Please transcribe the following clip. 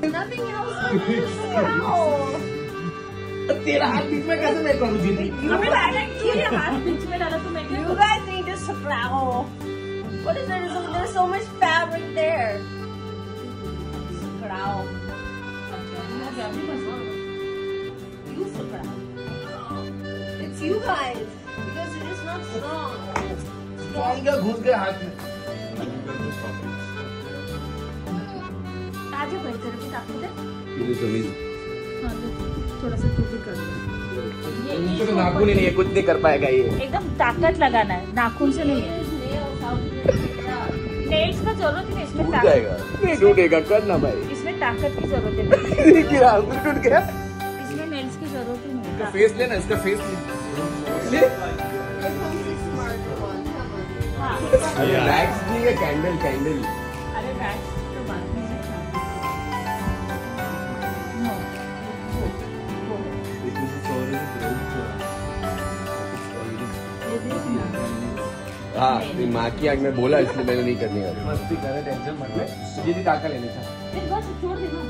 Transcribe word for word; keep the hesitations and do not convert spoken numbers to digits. Nothing else no. तेरा हाथ बीच में कैसे मैं करूँ दीदी? हाथ बीच में डाला तो मैं क्या? You guys need to sprawl. What is there? There's so much fabric there. Sprawl. You sprawl. It's you guys because you're just not strong. Strong क्या घुस गया हाथ में? आज भाई तेरे को आपको दे ये जमीन हां थोड़ा सा कुछ कर ये इनको तो नाखून ही नहीं है, कुछ नहीं कर पाएगा ये। एकदम ताकत लगाना है नाखून से नहीं है, नेल्स का जरूरत ही नहीं, इसमें ताकत जाएगा टूटेगा करना भाई, इसमें ताकत की जरूरत है कि आंगुल टूट गया, इसमें नेल्स की जरूरत ही नहीं। इसका फेस लेना, इसका फेस ले वैक्स नहीं है, कैंडल कैंडल अरे वैक्स तो बात नहीं है। हाँ माँ की आग में बोला इसलिए मैंने नहीं करनी है। मस्ती करे, टेंशन मत ले, ये ताकत लेने चाहिए।